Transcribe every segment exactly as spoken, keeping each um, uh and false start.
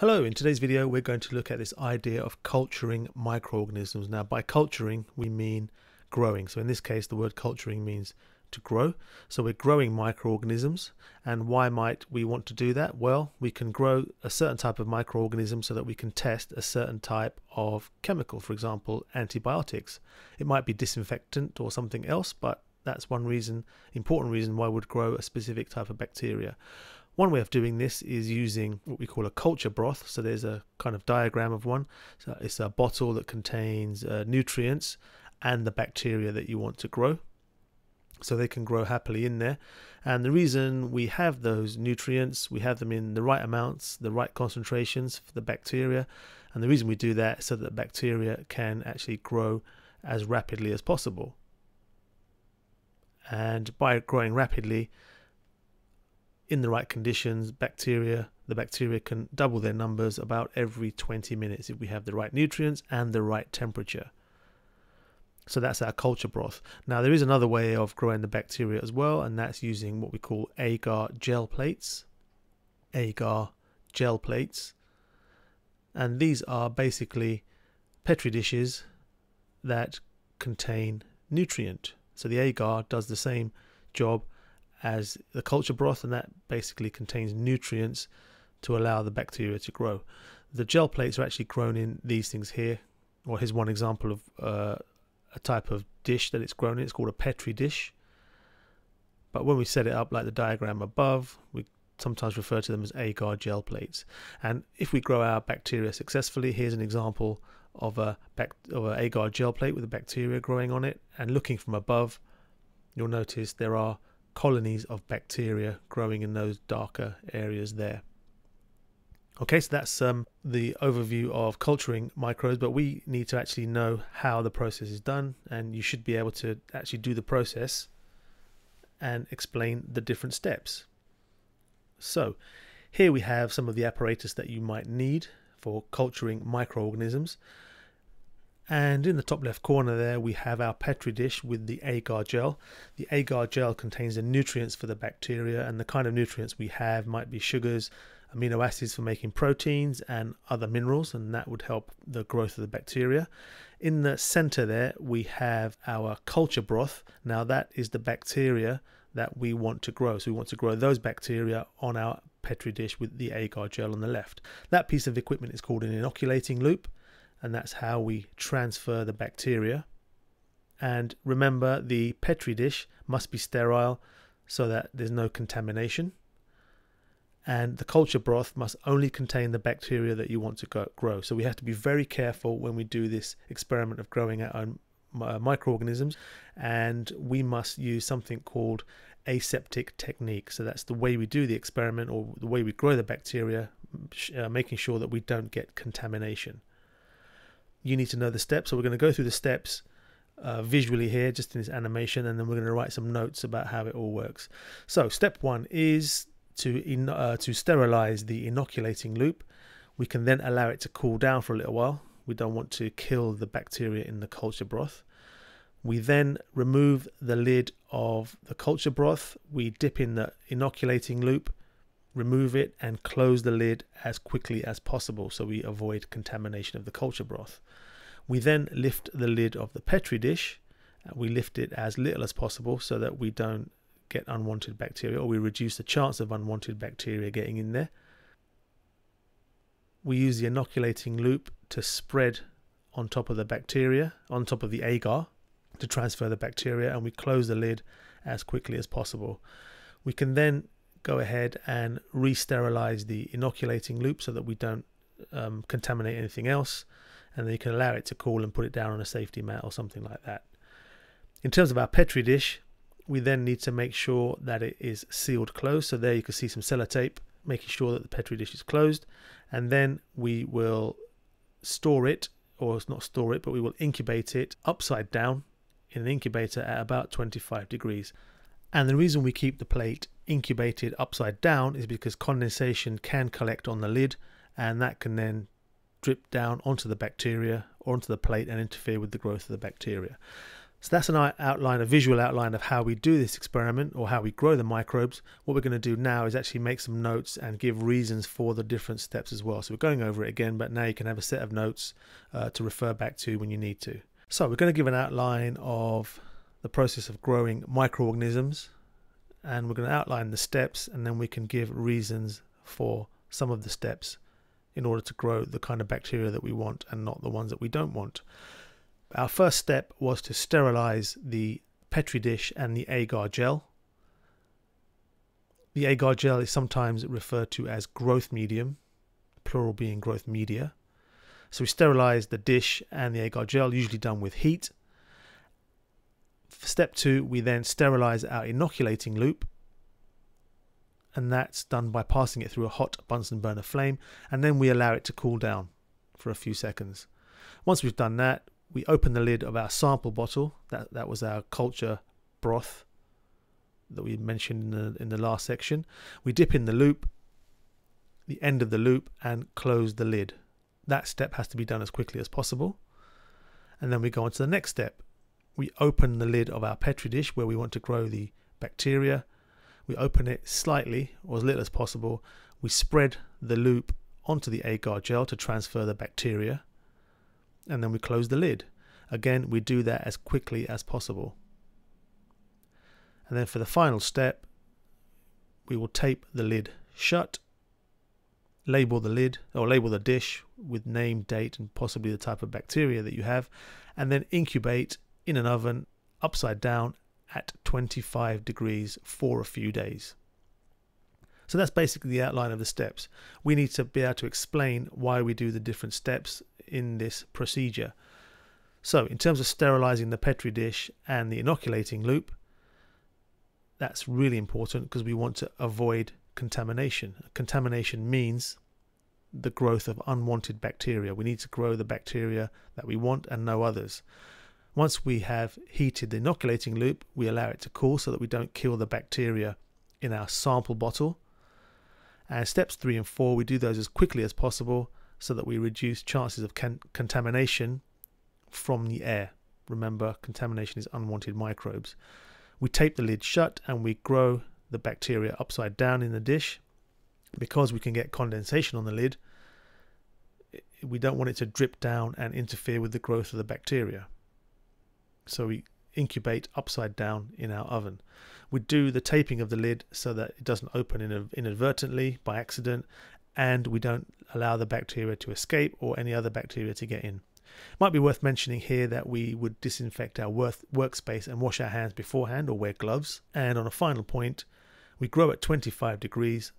Hello, in today's video we're going to look at this idea of culturing microorganisms. Now by culturing we mean growing, so in this case the word culturing means to grow. So we're growing microorganisms, and why might we want to do that? Well, we can grow a certain type of microorganism so that we can test a certain type of chemical, for example antibiotics. It might be disinfectant or something else, but that's one reason, important reason why we'd grow a specific type of bacteria. One way of doing this is using what we call a culture broth. So there's a kind of diagram of one. So it's a bottle that contains uh, nutrients and the bacteria that you want to grow. So they can grow happily in there. And the reason we have those nutrients, we have them in the right amounts, the right concentrations for the bacteria. And the reason we do that is so that the bacteria can actually grow as rapidly as possible. And by growing rapidly, in the right conditions, bacteria, the bacteria can double their numbers about every twenty minutes if we have the right nutrients and the right temperature. So that's our culture broth. Now there is another way of growing the bacteria as well, and that's using what we call agar gel plates. Agar gel plates. And these are basically petri dishes that contain nutrient. So the agar does the same job as the culture broth, and that basically contains nutrients to allow the bacteria to grow. The gel plates are actually grown in these things here, or here's one example of uh, a type of dish that it's grown in. It's called a petri dish, but when we set it up like the diagram above, we sometimes refer to them as agar gel plates. And if we grow our bacteria successfully, here's an example of a bac of an agar gel plate with the bacteria growing on it, and looking from above you'll notice there are colonies of bacteria growing in those darker areas there. Okay, so that's um, the overview of culturing microbes, but we need to actually know how the process is done, and you should be able to actually do the process and explain the different steps. So here we have some of the apparatus that you might need for culturing microorganisms, and in the top left corner there we have our petri dish with the agar gel. The agar gel contains the nutrients for the bacteria, and the kind of nutrients we have might be sugars, amino acids for making proteins, and other minerals, and that would help the growth of the bacteria. In the center there we have our culture broth. Now that is the bacteria that we want to grow, so we want to grow those bacteria on our petri dish with the agar gel on the left. That piece of equipment is called an inoculating loop, and that's how we transfer the bacteria. And remember, the petri dish must be sterile so that there's no contamination, and the culture broth must only contain the bacteria that you want to go grow. So we have to be very careful when we do this experiment of growing our own microorganisms, and we must use something called aseptic technique. So that's the way we do the experiment, or the way we grow the bacteria, uh, making sure that we don't get contamination. You need to know the steps, so we're going to go through the steps uh, visually here, just in this animation, and then we're going to write some notes about how it all works. So step one is to in, uh, to sterilize the inoculating loop. We can then allow it to cool down for a little while. We don't want to kill the bacteria in the culture broth. We then remove the lid of the culture broth. We dip in the inoculating loop, remove it, and close the lid as quickly as possible so we avoid contamination of the culture broth. We then lift the lid of the petri dish. We lift it as little as possible so that we don't get unwanted bacteria, or we reduce the chance of unwanted bacteria getting in there. We use the inoculating loop to spread on top of the bacteria, on top of the agar, to transfer the bacteria, and we close the lid as quickly as possible. We can then go ahead and re-sterilize the inoculating loop so that we don't um, contaminate anything else, and then you can allow it to cool and put it down on a safety mat or something like that. In terms of our petri dish, we then need to make sure that it is sealed closed. So there you can see some sellotape making sure that the petri dish is closed, and then we will store it, or not store it, but we will incubate it upside down in an incubator at about twenty-five degrees. And the reason we keep the plate incubated upside down is because condensation can collect on the lid, and that can then drip down onto the bacteria or onto the plate and interfere with the growth of the bacteria. So that's an outline, a visual outline of how we do this experiment or how we grow the microbes. What we're going to do now is actually make some notes and give reasons for the different steps as well. So we're going over it again, but now you can have a set of notes uh, to refer back to when you need to. So we're going to give an outline of the process of growing microorganisms, and we're going to outline the steps, and then we can give reasons for some of the steps in order to grow the kind of bacteria that we want and not the ones that we don't want. Our first step was to sterilize the Petri dish and the agar gel. The agar gel is sometimes referred to as growth medium, plural being growth media. So we sterilized the dish and the agar gel, usually done with heat. For step two, we then sterilize our inoculating loop, and that's done by passing it through a hot Bunsen burner flame, and then we allow it to cool down for a few seconds. Once we've done that, we open the lid of our sample bottle. That, that was our culture broth that we mentioned in the, in the last section. We dip in the loop, the end of the loop, and close the lid. That step has to be done as quickly as possible. And then we go on to the next step. We open the lid of our Petri dish where we want to grow the bacteria. We open it slightly, or as little as possible. We spread the loop onto the agar gel to transfer the bacteria, and then we close the lid. Again, we do that as quickly as possible. And then for the final step, we will tape the lid shut, label the lid or label the dish with name, date, and possibly the type of bacteria that you have, and then incubate in an oven upside down at twenty-five degrees for a few days. So that's basically the outline of the steps. We need to be able to explain why we do the different steps in this procedure. So in terms of sterilizing the Petri dish and the inoculating loop, that's really important because we want to avoid contamination. Contamination means the growth of unwanted bacteria. We need to grow the bacteria that we want and no others. Once we have heated the inoculating loop, we allow it to cool so that we don't kill the bacteria in our sample bottle. And steps three and four, we do those as quickly as possible so that we reduce chances of con contamination from the air. Remember, contamination is unwanted microbes. We tape the lid shut and we grow the bacteria upside down in the dish. Because we can get condensation on the lid, we don't want it to drip down and interfere with the growth of the bacteria. So we incubate upside down in our oven. We do the taping of the lid so that it doesn't open inadvertently by accident, and we don't allow the bacteria to escape or any other bacteria to get in. It might be worth mentioning here that we would disinfect our work workspace and wash our hands beforehand or wear gloves. And on a final point, we grow at twenty-five degrees,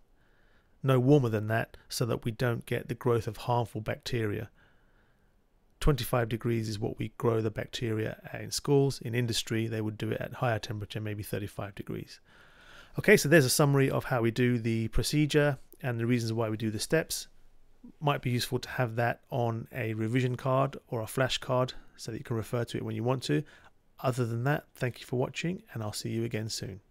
no warmer than that, so that we don't get the growth of harmful bacteria. twenty-five degrees is what we grow the bacteria at in schools. In industry, they would do it at higher temperature, maybe thirty-five degrees. Okay, so there's a summary of how we do the procedure and the reasons why we do the steps. Might be useful to have that on a revision card or a flashcard so that you can refer to it when you want to. Other than that, thank you for watching, and I'll see you again soon.